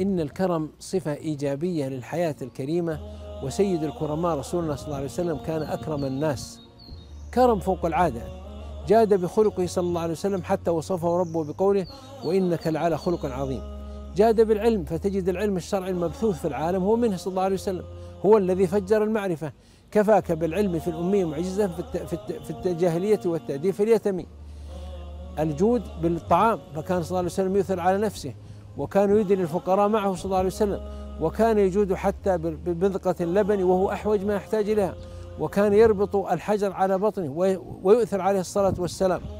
إن الكرم صفة إيجابية للحياة الكريمة، وسيد الكرماء رسولنا صلى الله عليه وسلم كان أكرم الناس، كرم فوق العادة، جاد بخلقه صلى الله عليه وسلم حتى وصفه ربه بقوله وإنك لعلى خلق عظيم. جاد بالعلم، فتجد العلم الشرعي المبثوث في العالم هو منه صلى الله عليه وسلم، هو الذي فجر المعرفة. كفاك بالعلم في الأمي معجزة في الجاهلية والتأديب في اليتمي. الجود بالطعام، فكان صلى الله عليه وسلم يؤثر على نفسه، وكان يدل الفقراء معه صلى الله عليه وسلم، وكان يجود حتى ببذقة اللبن وهو أحوج ما يحتاج إليها، وكان يربط الحجر على بطنه ويؤثر عليه الصلاة والسلام.